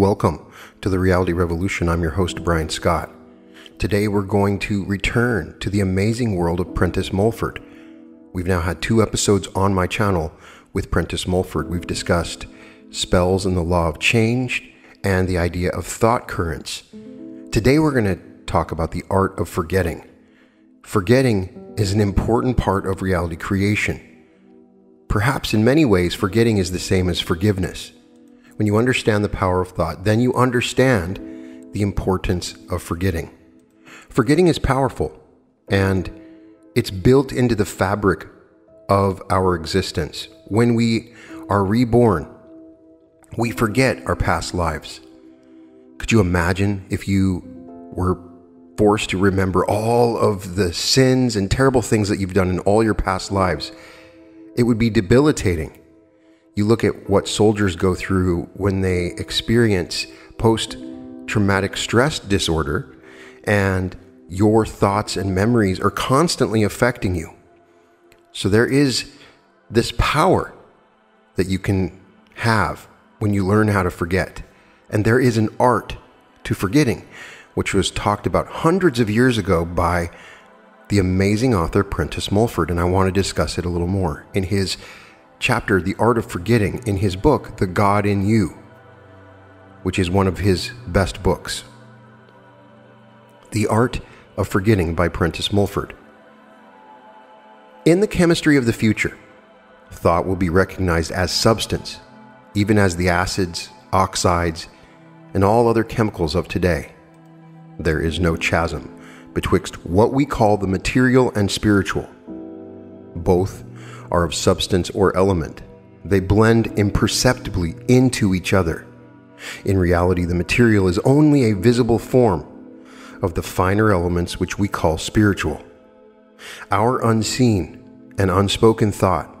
Welcome to The Reality Revolution. I'm your host, Brian Scott. Today we're going to return to the amazing world of Prentice Mulford. We've now had two episodes on my channel with Prentice Mulford. We've discussed spells and the law of change and the idea of thought currents. Today we're going to talk about the art of forgetting. Forgetting is an important part of reality creation. Perhaps in many ways, forgetting is the same as forgiveness. When you understand the power of thought, then you understand the importance of forgetting. Forgetting is powerful, and it's built into the fabric of our existence. When we are reborn, we forget our past lives. Could you imagine if you were forced to remember all of the sins and terrible things that you've done in all your past lives? It would be debilitating. You look at what soldiers go through when they experience post-traumatic stress disorder, and your thoughts and memories are constantly affecting you. So there is this power that you can have when you learn how to forget. And there is an art to forgetting, which was talked about hundreds of years ago by the amazing author Prentice Mulford, and I want to discuss it a little more in his chapter, The Art of Forgetting, in his book, The God in You, which is one of his best books. The Art of Forgetting by Prentice Mulford. In the chemistry of the future, thought will be recognized as substance, even as the acids, oxides, and all other chemicals of today. There is no chasm betwixt what we call the material and spiritual. Both are of substance or element. They blend imperceptibly into each other. In reality, the material is only a visible form of the finer elements which we call spiritual. Our unseen and unspoken thought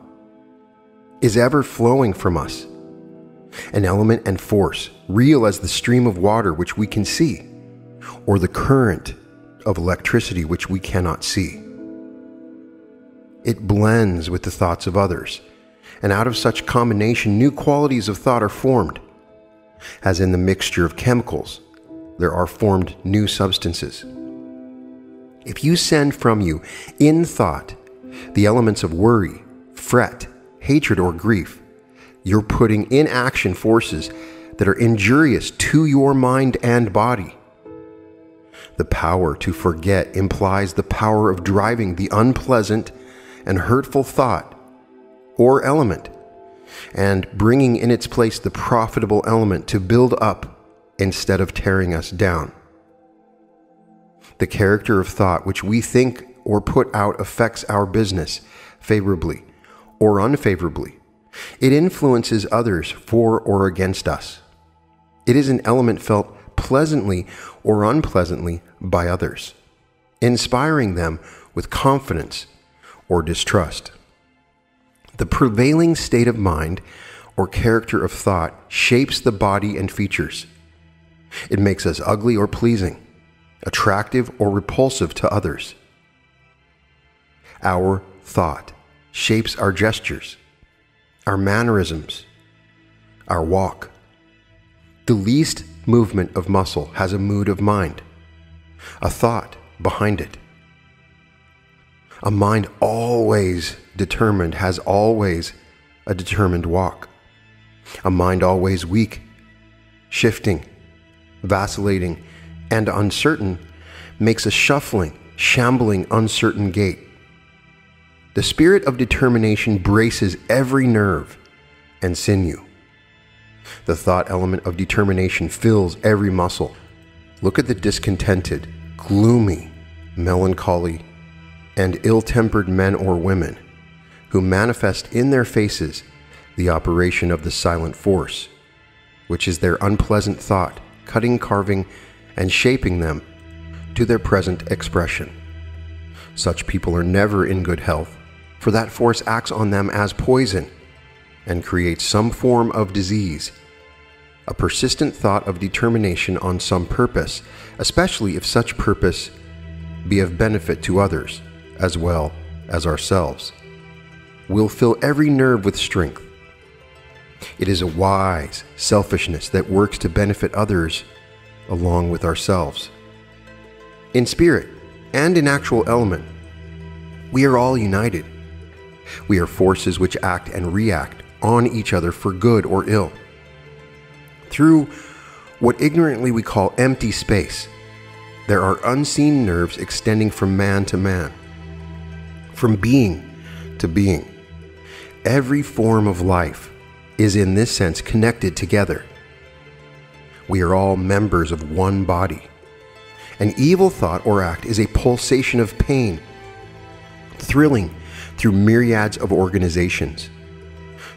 is ever flowing from us, an element and force, real as the stream of water which we can see, or the current of electricity which we cannot see. It blends with the thoughts of others, and out of such combination new qualities of thought are formed. As in the mixture of chemicals, there are formed new substances. If you send from you in thought the elements of worry, fret, hatred, or grief, you're putting in action forces that are injurious to your mind and body. The power to forget implies the power of driving the unpleasant and hurtful thought or element and bringing in its place the profitable element to build up instead of tearing us down. The character of thought which we think or put out affects our business favorably or unfavorably. It influences others for or against us. It is an element felt pleasantly or unpleasantly by others, inspiring them with confidence or distrust. The prevailing state of mind or character of thought shapes the body and features. It makes us ugly or pleasing, attractive or repulsive to others. Our thought shapes our gestures, our mannerisms, our walk. The least movement of muscle has a mood of mind, a thought behind it. A mind always determined has always a determined walk. A mind always weak, shifting, vacillating, and uncertain makes a shuffling, shambling, uncertain gait. The spirit of determination braces every nerve and sinew. The thought element of determination fills every muscle. Look at the discontented, gloomy, melancholy, and ill-tempered men or women who manifest in their faces the operation of the silent force, which is their unpleasant thought, cutting, carving, and shaping them to their present expression. Such people are never in good health, for that force acts on them as poison and creates some form of disease. A persistent thought of determination on some purpose, especially if such purpose be of benefit to others as well as ourselves, will fill every nerve with strength. It is a wise selfishness that works to benefit others along with ourselves. In spirit and in actual element, we are all united. We are forces which act and react on each other for good or ill. Through what ignorantly we call empty space, there are unseen nerves extending from man to man, from being to being. Every form of life is in this sense connected together. We are all members of one body. An evil thought or act is a pulsation of pain, thrilling through myriads of organizations.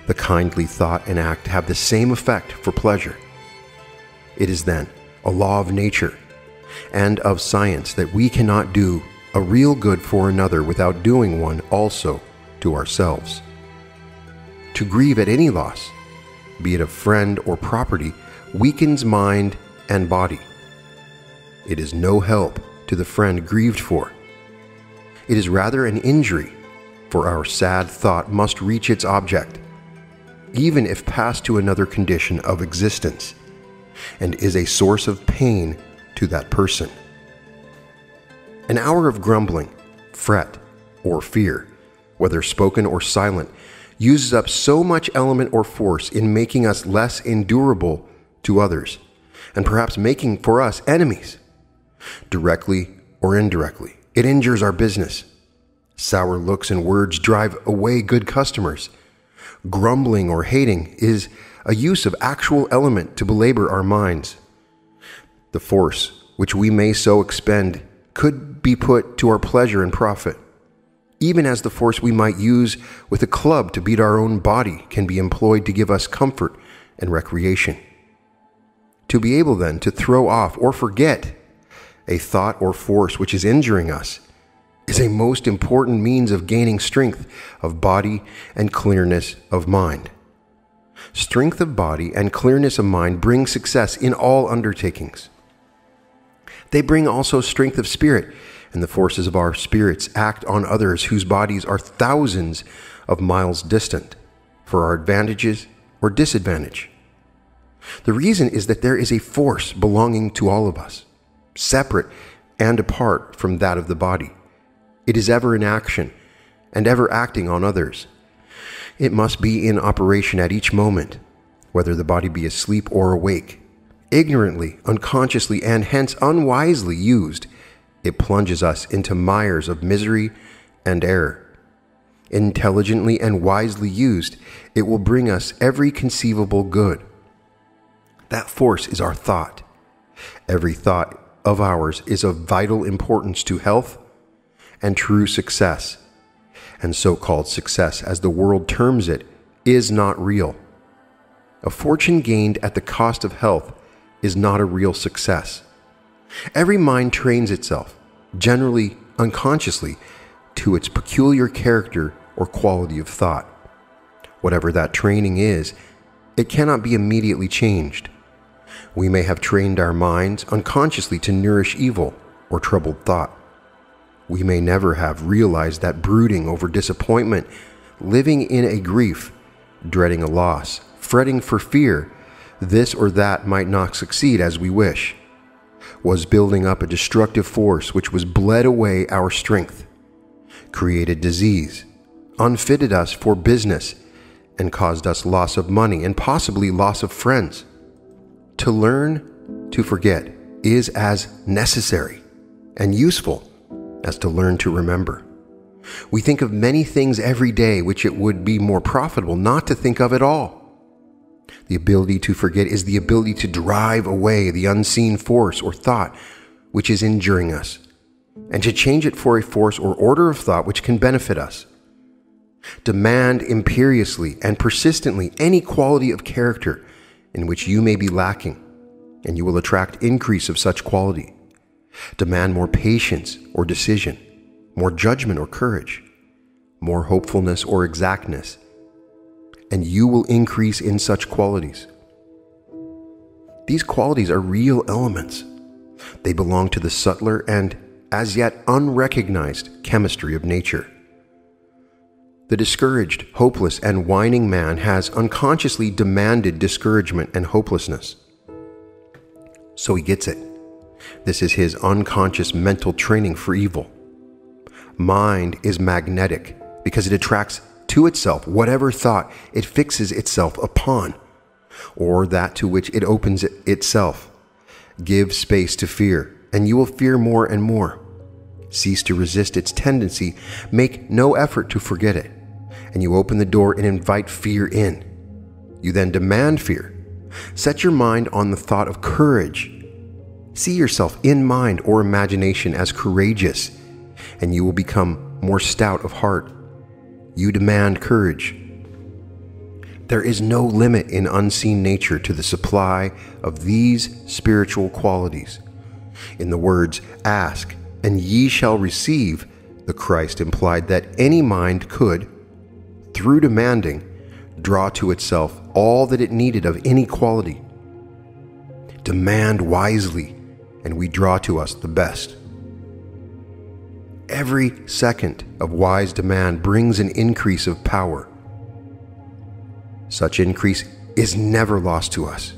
The kindly thought and act have the same effect for pleasure. It is then a law of nature and of science that we cannot do a real good for another without doing one also to ourselves. To grieve at any loss, be it of friend or property, weakens mind and body. It is no help to the friend grieved for. It is rather an injury, for our sad thought must reach its object, even if passed to another condition of existence, and is a source of pain to that person. An hour of grumbling, fret, or fear, whether spoken or silent, uses up so much element or force in making us less endurable to others, and perhaps making for us enemies. Directly or indirectly, it injures our business. Sour looks and words drive away good customers. Grumbling or hating is a use of actual element to belabor our minds. The force which we may so expend could be put to our pleasure and profit, even as the force we might use with a club to beat our own body can be employed to give us comfort and recreation. To be able then to throw off or forget a thought or force which is injuring us is a most important means of gaining strength of body and clearness of mind. Strength of body and clearness of mind bring success in all undertakings. They bring also strength of spirit, and the forces of our spirits act on others whose bodies are thousands of miles distant for our advantages or disadvantage. The reason is that there is a force belonging to all of us, separate and apart from that of the body. It is ever in action and ever acting on others. It must be in operation at each moment, whether the body be asleep or awake. Ignorantly, unconsciously, and hence unwisely used, it plunges us into mires of misery and error. Intelligently and wisely used, it will bring us every conceivable good. That force is our thought. Every thought of ours is of vital importance to health and true success. And so-called success, as the world terms it, is not real. A fortune gained at the cost of health is not a real success. Every mind trains itself, generally unconsciously, to its peculiar character or quality of thought. Whatever that training is, it cannot be immediately changed. We may have trained our minds unconsciously to nourish evil or troubled thought. We may never have realized that brooding over disappointment, living in a grief, dreading a loss, fretting for fear, this or that might not succeed as we wish, was building up a destructive force which was bled away our strength, created disease, unfitted us for business, and caused us loss of money and possibly loss of friends. To learn to forget is as necessary and useful as to learn to remember. We think of many things every day which it would be more profitable not to think of at all. The ability to forget is the ability to drive away the unseen force or thought which is injuring us, and to change it for a force or order of thought which can benefit us. Demand imperiously and persistently any quality of character in which you may be lacking, and you will attract increase of such quality. Demand more patience or decision, more judgment or courage, more hopefulness or exactness, and you will increase in such qualities. These qualities are real elements. They belong to the subtler and as yet unrecognized chemistry of nature. The discouraged, hopeless, and whining man has unconsciously demanded discouragement and hopelessness. So he gets it. This is his unconscious mental training for evil. Mind is magnetic because it attracts to itself whatever thought it fixes itself upon, or that to which it opens itself. Give space to fear, and you will fear more and more. Cease to resist its tendency, make no effort to forget it, and you open the door and invite fear in. You then demand fear. Set your mind on the thought of courage. See yourself in mind or imagination as courageous, and you will become more stout of heart. You demand courage. There is no limit in unseen nature to the supply of these spiritual qualities. In the words, "Ask, and ye shall receive," the Christ implied that any mind could, through demanding, draw to itself all that it needed of any quality. Demand wisely, and we draw to us the best. Every second of wise demand brings an increase of power. Such increase is never lost to us.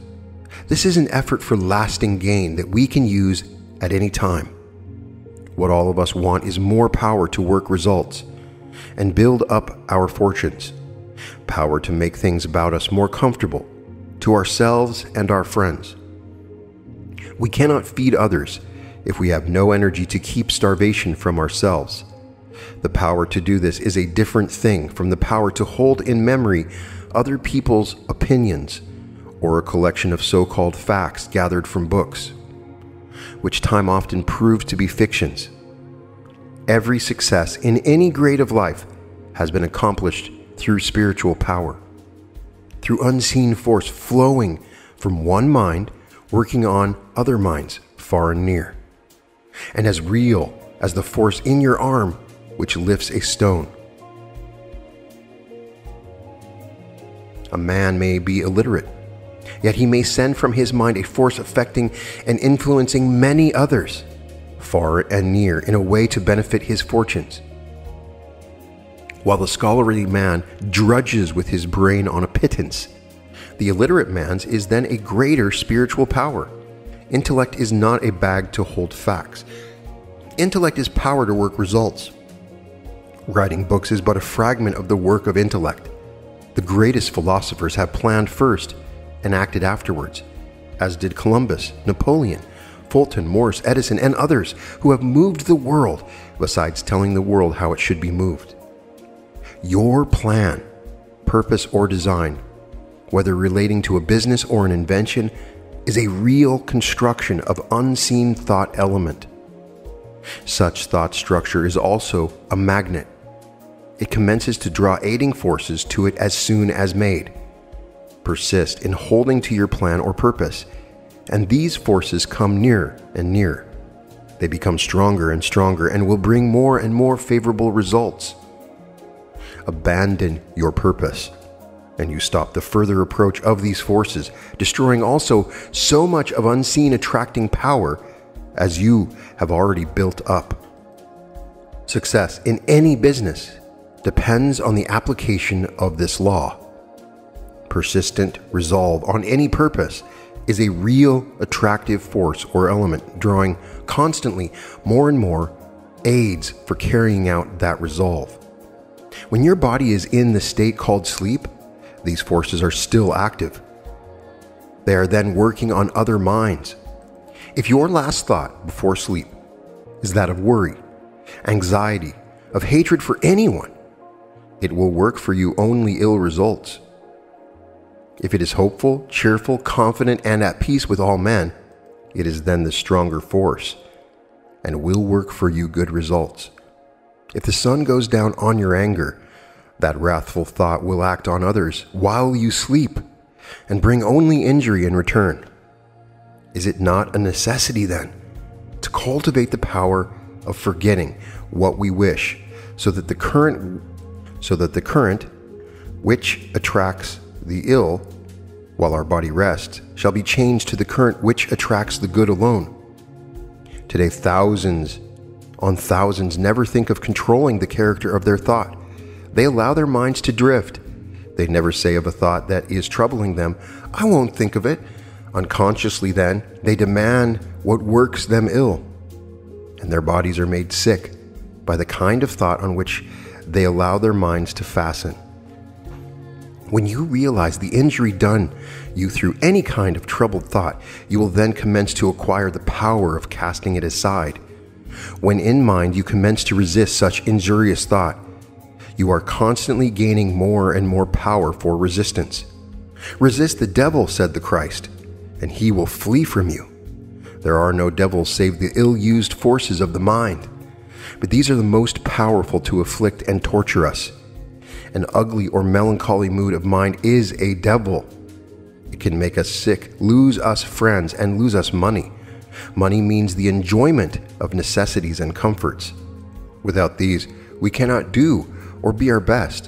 This is an effort for lasting gain that we can use at any time. What all of us want is more power to work results and build up our fortunes, power to make things about us more comfortable to ourselves and our friends. We cannot feed others if we have no energy to keep starvation from ourselves. The power to do this is a different thing from the power to hold in memory other people's opinions or a collection of so-called facts gathered from books, which time often proves to be fictions. Every success in any grade of life has been accomplished through spiritual power, through unseen force flowing from one mind working on other minds far and near, and as real as the force in your arm which lifts a stone. A man may be illiterate, yet he may send from his mind a force affecting and influencing many others, far and near, in a way to benefit his fortunes. While the scholarly man drudges with his brain on a pittance, the illiterate man's is then a greater spiritual power. Intellect is not a bag to hold facts. Intellect is power to work results. Writing books is but a fragment of the work of intellect. The greatest philosophers have planned first and acted afterwards, as did Columbus, Napoleon, Fulton, Morse, Edison, and others who have moved the world, besides telling the world how it should be moved. Your plan, purpose, or design, whether relating to a business or an invention, is a real construction of unseen thought element. Such thought structure is also a magnet. It commences to draw aiding forces to it as soon as made. Persist in holding to your plan or purpose, and these forces come nearer and nearer. They become stronger and stronger and will bring more and more favorable results. Abandon your purpose, and you stop the further approach of these forces, destroying also so much of unseen attracting power as you have already built up. Success in any business depends on the application of this law. Persistent resolve on any purpose is a real attractive force or element, drawing constantly more and more aids for carrying out that resolve. When your body is in the state called sleep, these forces are still active. They are then working on other minds. If your last thought before sleep is that of worry, anxiety, of hatred for anyone, it will work for you only ill results. If it is hopeful, cheerful, confident, and at peace with all men, it is then the stronger force and will work for you good results. If the sun goes down on your anger, that wrathful thought will act on others while you sleep and bring only injury in return. Is it not a necessity then to cultivate the power of forgetting what we wish, so that the current which attracts the ill while our body rests shall be changed to the current which attracts the good alone? Today, thousands on thousands never think of controlling the character of their thought. They allow their minds to drift. They never say of a thought that is troubling them, "I won't think of it." Unconsciously then, they demand what works them ill. And their bodies are made sick by the kind of thought on which they allow their minds to fasten. When you realize the injury done you through any kind of troubled thought, you will then commence to acquire the power of casting it aside. When in mind you commence to resist such injurious thought, you are constantly gaining more and more power for resistance. "Resist the devil," said the Christ, "and he will flee from you." There are no devils save the ill-used forces of the mind, but these are the most powerful to afflict and torture us. An ugly or melancholy mood of mind is a devil. It can make us sick, lose us friends, and lose us money. Money means the enjoyment of necessities and comforts. Without these, we cannot do or be our best.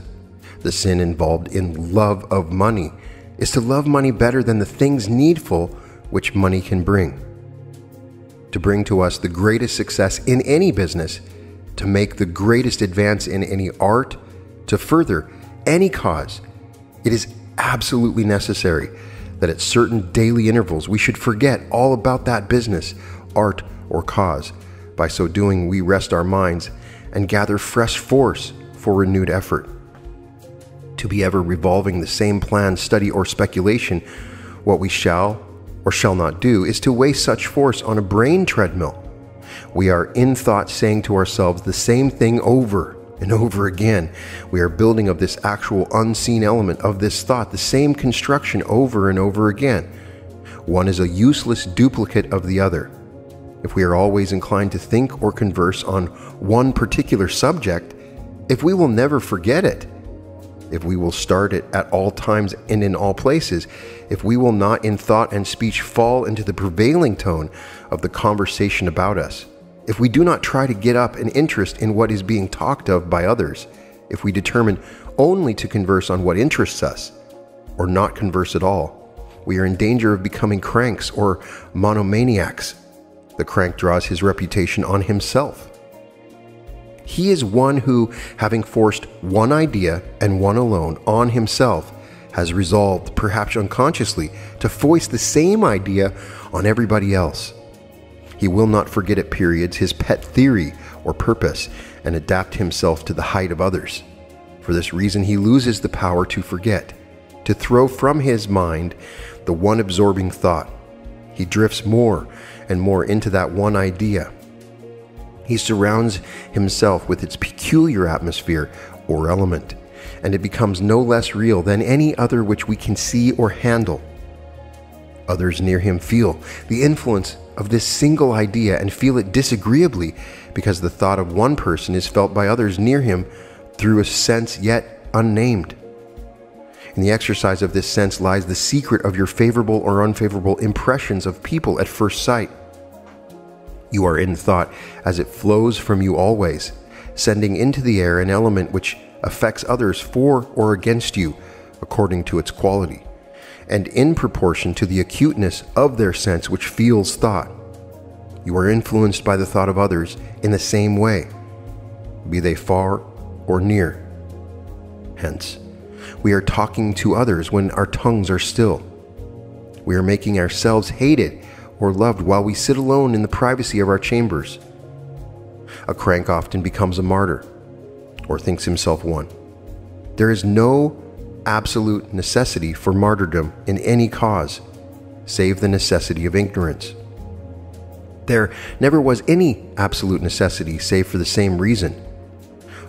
The sin involved in love of money is to love money better than the things needful which money can bring. To bring to us the greatest success in any business, to make the greatest advance in any art, to further any cause, it is absolutely necessary that at certain daily intervals we should forget all about that business, art, or cause. By so doing, we rest our minds and gather fresh force for renewed effort. To be ever revolving the same plan, study, or speculation, what we shall or shall not do, is to waste such force on a brain treadmill. We are in thought saying to ourselves the same thing over and over again. We are building of this actual unseen element of this thought the same construction over and over again. One is a useless duplicate of the other. If we are always inclined to think or converse on one particular subject, if we will never forget it, if we will start it at all times and in all places, if we will not in thought and speech fall into the prevailing tone of the conversation about us, if we do not try to get up an interest in what is being talked of by others, if we determine only to converse on what interests us, or not converse at all, we are in danger of becoming cranks or monomaniacs. The crank draws his reputation on himself. He is one who, having forced one idea and one alone on himself, has resolved, perhaps unconsciously, to foist the same idea on everybody else. He will not forget at periods his pet theory or purpose and adapt himself to the height of others. For this reason he loses the power to forget, to throw from his mind the one absorbing thought. He drifts more and more into that one idea. He surrounds himself with its peculiar atmosphere or element, and it becomes no less real than any other which we can see or handle. Others near him feel the influence of this single idea and feel it disagreeably, because the thought of one person is felt by others near him through a sense yet unnamed. In the exercise of this sense lies the secret of your favorable or unfavorable impressions of people at first sight. You are in thought as it flows from you always, sending into the air an element which affects others for or against you according to its quality, and in proportion to the acuteness of their sense which feels thought. You are influenced by the thought of others in the same way, be they far or near. Hence, we are talking to others when our tongues are still. We are making ourselves hated or loved while we sit alone in the privacy of our chambers. A crank often becomes a martyr, or thinks himself one. There is no absolute necessity for martyrdom in any cause, save the necessity of ignorance. There never was any absolute necessity save for the same reason.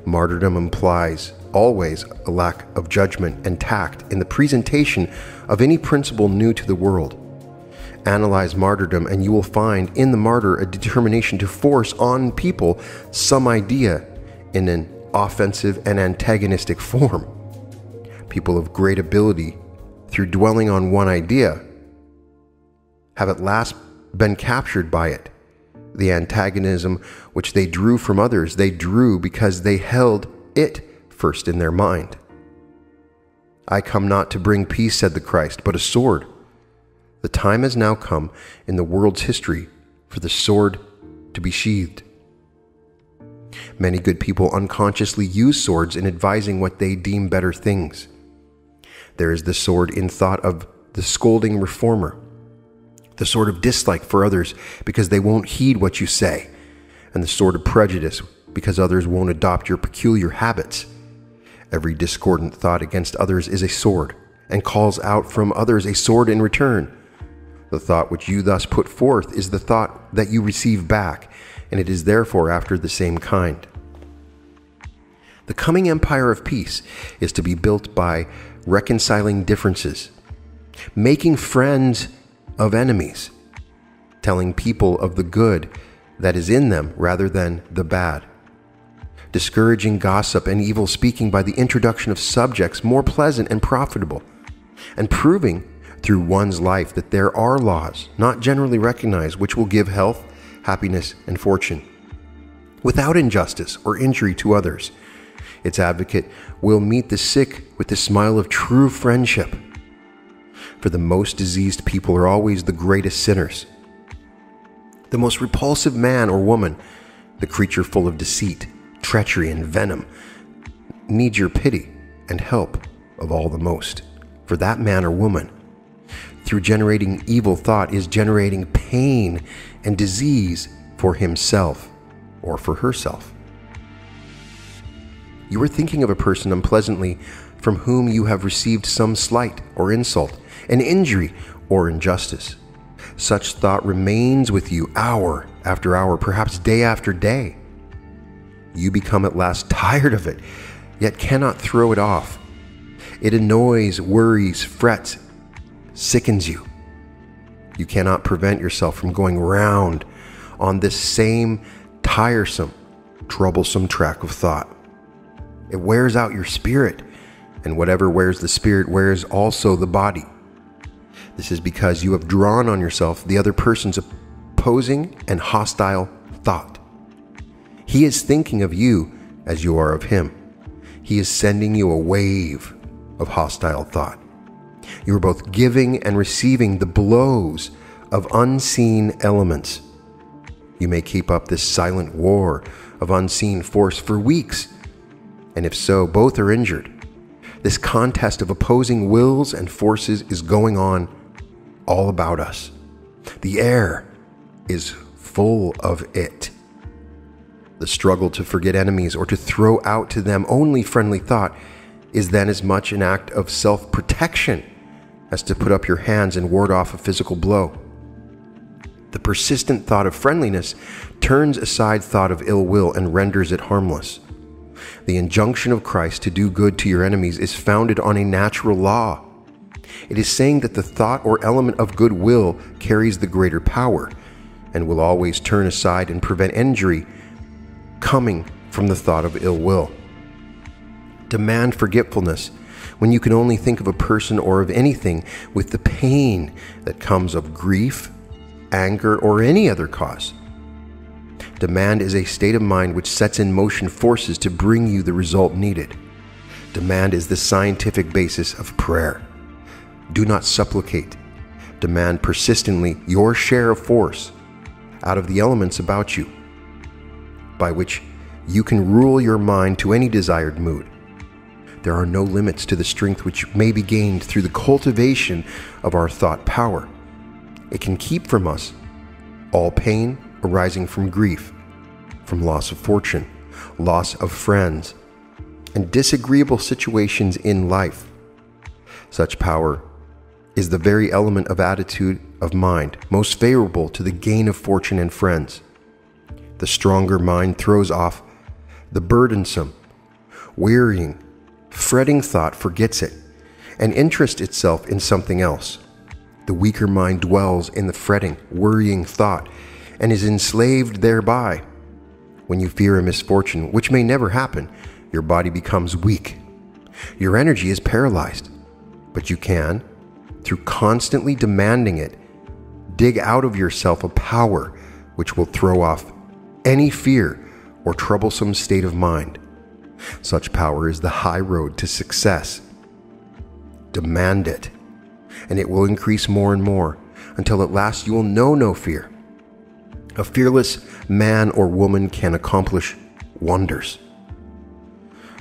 Martyrdom implies always a lack of judgment and tact in the presentation of any principle new to the world. Analyze martyrdom, and you will find in the martyr a determination to force on people some idea in an offensive and antagonistic form. People of great ability, through dwelling on one idea, have at last been captured by it. The antagonism which they drew from others, they drew because they held it first in their mind. "I come not to bring peace," said the Christ, "but a sword." The time has now come in the world's history for the sword to be sheathed. Many good people unconsciously use swords in advising what they deem better things. There is the sword in thought of the scolding reformer, the sword of dislike for others because they won't heed what you say, and the sword of prejudice because others won't adopt your peculiar habits. Every discordant thought against others is a sword, and calls out from others a sword in return. The thought which you thus put forth is the thought that you receive back, and it is therefore after the same kind. The coming empire of peace is to be built by reconciling differences, making friends of enemies, telling people of the good that is in them rather than the bad, discouraging gossip and evil speaking by the introduction of subjects more pleasant and profitable, and proving through one's life that there are laws not generally recognized which will give health, happiness, and fortune, without injustice or injury to others. Its advocate will meet the sick with the smile of true friendship. For the most diseased people are always the greatest sinners. The most repulsive man or woman, the creature full of deceit, treachery, and venom, needs your pity and help of all the most. For that man or woman, through generating evil thought, is generating pain and disease for himself or for herself. You are thinking of a person unpleasantly from whom you have received some slight or insult, an injury or injustice. Such thought remains with you hour after hour, perhaps day after day. You become at last tired of it, yet cannot throw it off. It annoys, worries, frets, sickens you. You cannot prevent yourself from going round on this same tiresome, troublesome track of thought. It wears out your spirit, and whatever wears the spirit wears also the body. This is because you have drawn on yourself the other person's opposing and hostile thought. He is thinking of you as you are of him. He is sending you a wave of hostile thought. You are both giving and receiving the blows of unseen elements. You may keep up this silent war of unseen force for weeks, and if so, both are injured. This contest of opposing wills and forces is going on all about us. The air is full of it. The struggle to forget enemies or to throw out to them only friendly thought is then as much an act of self-protection as to put up your hands and ward off a physical blow. The persistent thought of friendliness turns aside thought of ill will and renders it harmless. The injunction of Christ to do good to your enemies is founded on a natural law. It is saying that the thought or element of goodwill carries the greater power and will always turn aside and prevent injury coming from the thought of ill will. Demand forgetfulness when you can only think of a person or of anything with the pain that comes of grief, anger, or any other cause. Demand is a state of mind which sets in motion forces to bring you the result needed. Demand is the scientific basis of prayer. Do not supplicate. Demand persistently your share of force out of the elements about you, by which you can rule your mind to any desired mood. There are no limits to the strength which may be gained through the cultivation of our thought power. It can keep from us all pain arising from grief, from loss of fortune, loss of friends, and disagreeable situations in life. Such power is the very element of attitude of mind most favorable to the gain of fortune and friends. The stronger mind throws off the burdensome, wearying, fretting thought, forgets it, and interests itself in something else. The weaker mind dwells in the fretting, worrying thought, and is enslaved thereby. When you fear a misfortune, which may never happen, your body becomes weak. Your energy is paralyzed, but you can, through constantly demanding it, dig out of yourself a power which will throw off any fear or troublesome state of mind. Such power is the high road to success. Demand it, and it will increase more and more, until at last you will know no fear. A fearless man or woman can accomplish wonders.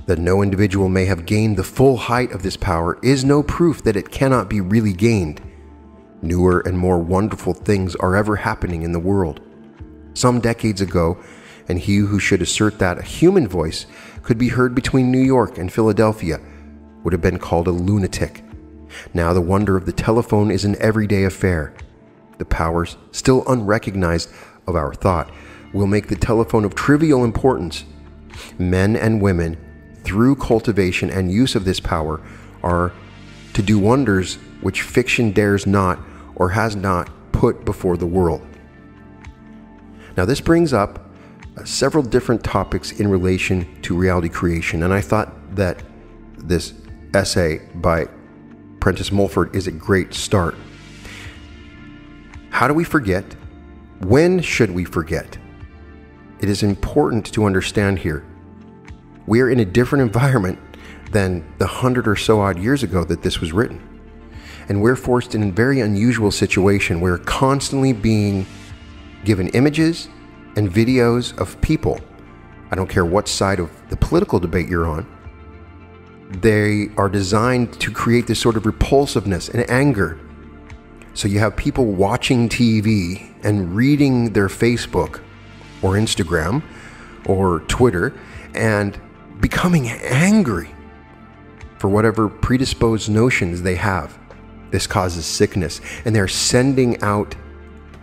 That no individual may have gained the full height of this power is no proof that it cannot be really gained. Newer and more wonderful things are ever happening in the world. Some decades ago, and he who should assert that a human voice could be heard between New York and Philadelphia would have been called a lunatic. Now the wonder of the telephone is an everyday affair. The powers, still unrecognized, of our thought will make the telephone of trivial importance. Men and women, through cultivation and use of this power, are to do wonders which fiction dares not or has not put before the world. Now this brings up several different topics in relation to reality creation, and I thought that this essay by Prentice Mulford is a great start. How do we forget? When should we forget? It is important to understand here. We are in a different environment than the 100 or so odd years ago that this was written. And we're forced in a very unusual situation. We're constantly being given images and videos of people. I don't care what side of the political debate you're on. They are designed to create this sort of repulsiveness and anger. So you have people watching TV and reading their Facebook or Instagram or Twitter and becoming angry for whatever predisposed notions they have. This causes sickness, and they're sending out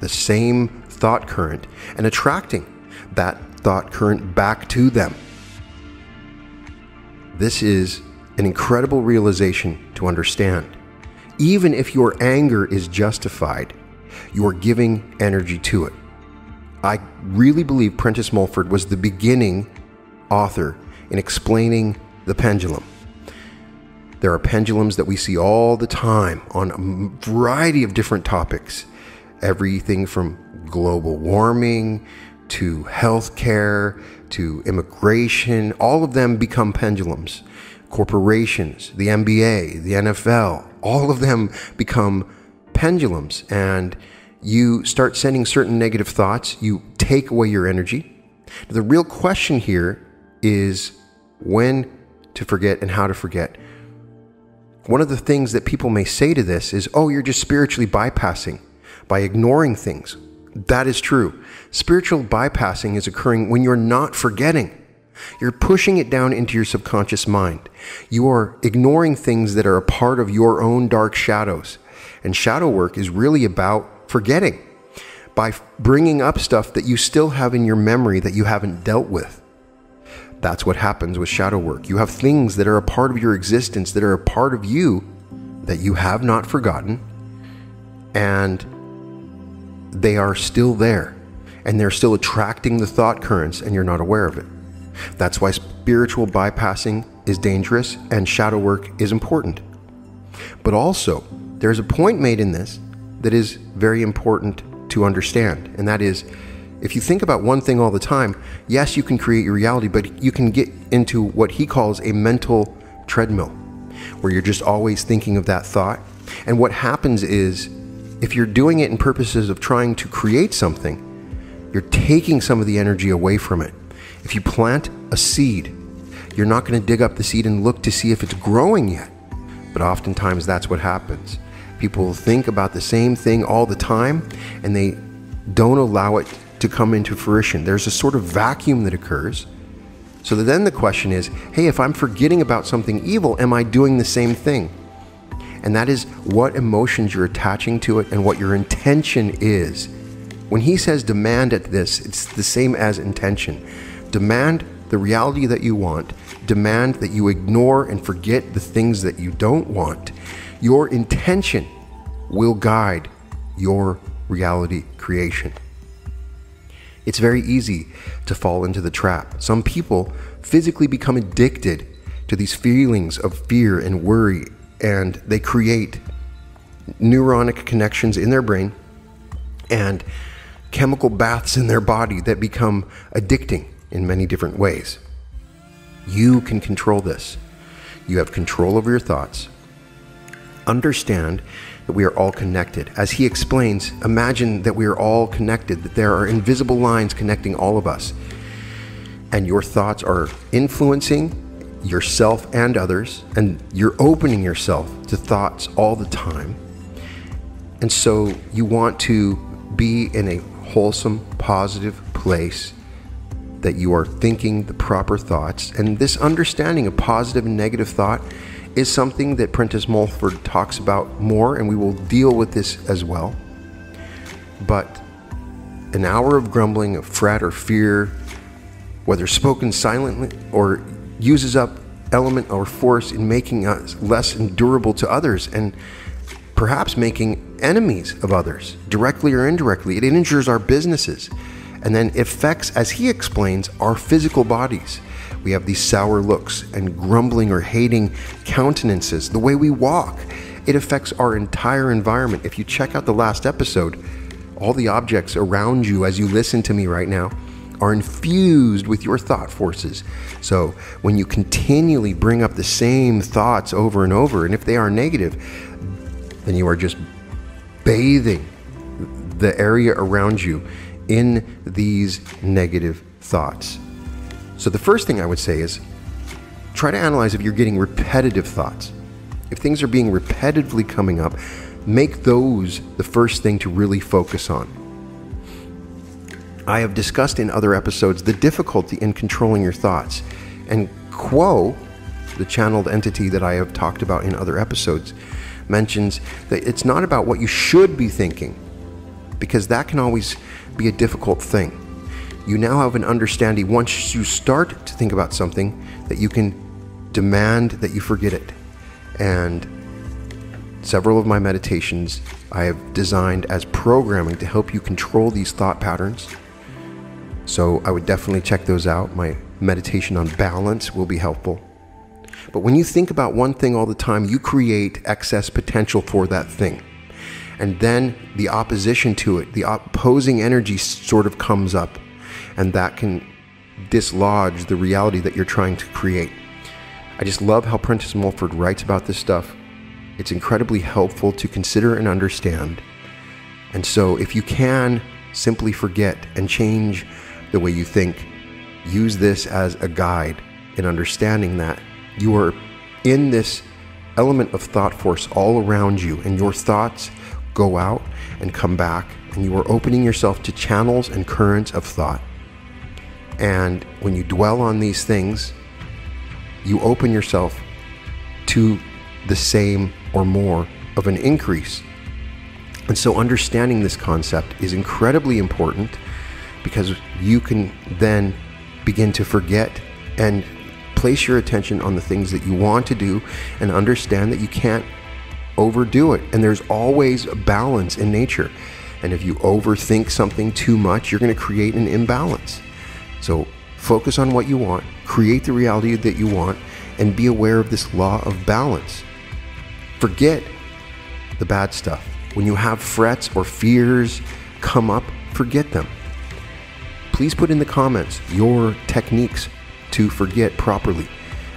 the same thought current and attracting that thought current back to them. This is an incredible realization to understand. Even if your anger is justified, you are giving energy to it. I really believe Prentice Mulford was the beginning author in explaining the pendulum. There are pendulums that we see all the time on a variety of different topics. Everything from global warming to healthcare to immigration, all of them become pendulums. Corporations, the NBA, the NFL, all of them become pendulums, and you start sending certain negative thoughts, you take away your energy. The real question here is when to forget and how to forget. One of the things that people may say to this is, oh, you're just spiritually bypassing by ignoring things. That is true. Spiritual bypassing is occurring when you're not forgetting. You're pushing it down into your subconscious mind. You are ignoring things that are a part of your own dark shadows. And shadow work is really about forgetting by bringing up stuff that you still have in your memory that you haven't dealt with. That's what happens with shadow work. You have things that are a part of your existence, that are a part of you that you have not forgotten, and they are still there, and they're still attracting the thought currents, and you're not aware of it. That's why spiritual bypassing is dangerous and shadow work is important. But also, there's a point made in this that is very important to understand, and that is, if you think about one thing all the time, yes, you can create your reality, but you can get into what he calls a mental treadmill, where you're just always thinking of that thought. And what happens is, if you're doing it in purposes of trying to create something, you're taking some of the energy away from it. If you plant a seed, you're not going to dig up the seed and look to see if it's growing yet. But oftentimes that's what happens. People think about the same thing all the time, and they don't allow it to come into fruition. There's a sort of vacuum that occurs. So then the question is, hey, if I'm forgetting about something evil, am I doing the same thing? And that is what emotions you're attaching to it and what your intention is. When he says demand at this, it's the same as intention. Demand the reality that you want. Demand that you ignore and forget the things that you don't want. Your intention will guide your reality creation. It's very easy to fall into the trap. Some people physically become addicted to these feelings of fear and worry, and they create neuronic connections in their brain and chemical baths in their body that become addicting in many different ways. You can control this. You have control over your thoughts. Understand that we are all connected. As he explains, imagine that we are all connected, that there are invisible lines connecting all of us. and your thoughts are influencing yourself and others, and you're opening yourself to thoughts all the time. And so you want to be in a wholesome, positive place that you are thinking the proper thoughts. And this understanding of positive and negative thought is something that Prentice Mulford talks about more, and we will deal with this as well. But an hour of grumbling, of fret or fear, whether spoken silently or uses up element or force in making us less endurable to others, and perhaps making enemies of others, directly or indirectly. It injures our businesses, and then affects, as he explains, our physical bodies. We have these sour looks and grumbling or hating countenances, the way we walk. It affects our entire environment. If you check out the last episode, all the objects around you as you listen to me right now are infused with your thought forces. So when you continually bring up the same thoughts over and over, and if they are negative, then you are just bathing the area around you in these negative thoughts. So the first thing I would say is try to analyze if you're getting repetitive thoughts. If things are being repetitively coming up, make those the first thing to really focus on. I have discussed in other episodes the difficulty in controlling your thoughts, and Quo, the channeled entity that I have talked about in other episodes, mentions that it's not about what you should be thinking, because that can always be a difficult thing. You now have an understanding, once you start to think about something, that you can demand that you forget it. And several of my meditations I have designed as programming to help you control these thought patterns. So I would definitely check those out. My meditation on balance will be helpful. But when you think about one thing all the time, you create excess potential for that thing. And then the opposition to it, the opposing energy sort of comes up, and that can dislodge the reality that you're trying to create. I just love how Prentice Mulford writes about this stuff. It's incredibly helpful to consider and understand. And so if you can simply forget and change the way you think, use this as a guide in understanding that you are in this element of thought force all around you, and your thoughts go out and come back, and you are opening yourself to channels and currents of thought. And when you dwell on these things, you open yourself to the same or more of an increase. And so understanding this concept is incredibly important, because you can then begin to forget and place your attention on the things that you want to do, and understand that you can't overdo it. And there's always a balance in nature. And if you overthink something too much, you're going to create an imbalance. So focus on what you want, create the reality that you want, and be aware of this law of balance. Forget the bad stuff. When you have frets or fears come up, forget them. Please put in the comments your techniques to forget properly,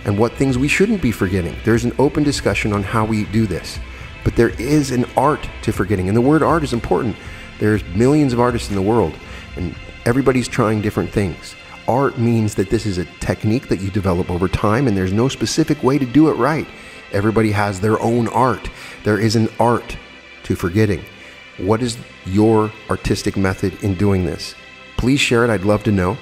and what things we shouldn't be forgetting. There's an open discussion on how we do this, but there is an art to forgetting, and the word art is important. There's millions of artists in the world, and everybody's trying different things. Art means that this is a technique that you develop over time, and there's no specific way to do it right. Everybody has their own art. There is an art to forgetting. What is your artistic method in doing this? Please share it. I'd love to know.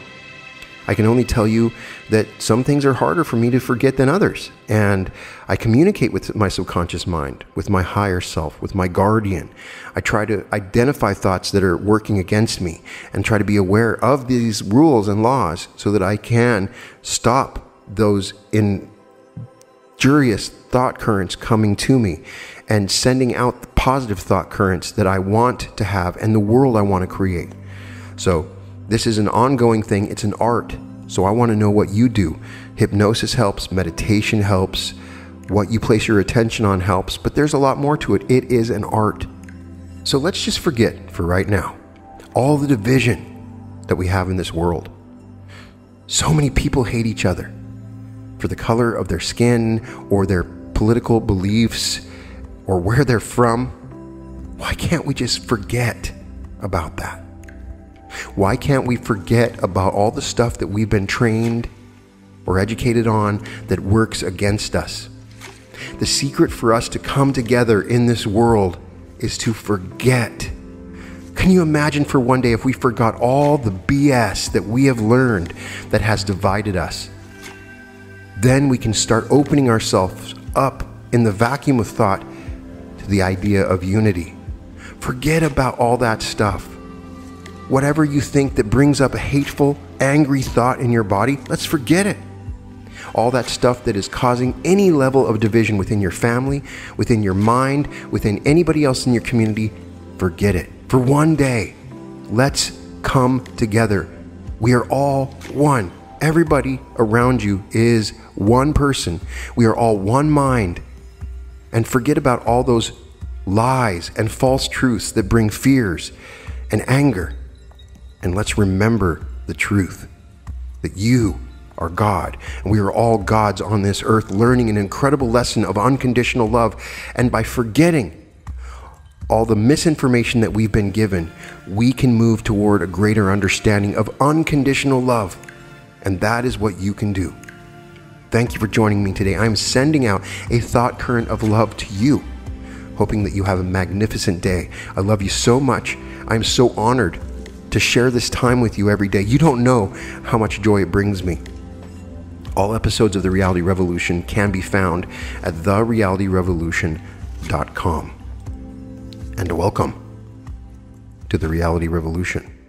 I can only tell you that some things are harder for me to forget than others. And I communicate with my subconscious mind, with my higher self, with my guardian. I try to identify thoughts that are working against me and try to be aware of these rules and laws so that I can stop those injurious thought currents coming to me and sending out the positive thought currents that I want to have and the world I want to create. So this is an ongoing thing. It's an art. So I want to know what you do. Hypnosis helps, meditation helps, what you place your attention on helps, but there's a lot more to it. It is an art. So let's just forget for right now all the division that we have in this world. So many people hate each other for the color of their skin or their political beliefs or where they're from. Why can't we just forget about that? Why can't we forget about all the stuff that we've been trained or educated on that works against us? The secret for us to come together in this world is to forget. Can you imagine for one day if we forgot all the BS that we have learned that has divided us? Then we can start opening ourselves up in the vacuum of thought to the idea of unity. Forget about all that stuff. Whatever you think that brings up a hateful, angry thought in your body, let's forget it. All that stuff that is causing any level of division within your family, within your mind, within anybody else in your community, forget it. For one day, let's come together. We are all one. Everybody around you is one person. We are all one mind. And forget about all those lies and false truths that bring fears and anger. And let's remember the truth that you are God, and we are all gods on this earth, learning an incredible lesson of unconditional love. And by forgetting all the misinformation that we've been given, we can move toward a greater understanding of unconditional love. And that is what you can do. Thank you for joining me today. I'm sending out a thought current of love to you, hoping that you have a magnificent day. I love you so much. I'm so honored to share this time with you every day. You don't know how much joy it brings me. All episodes of The Reality Revolution can be found at therealityrevolution.com. And welcome to The Reality Revolution.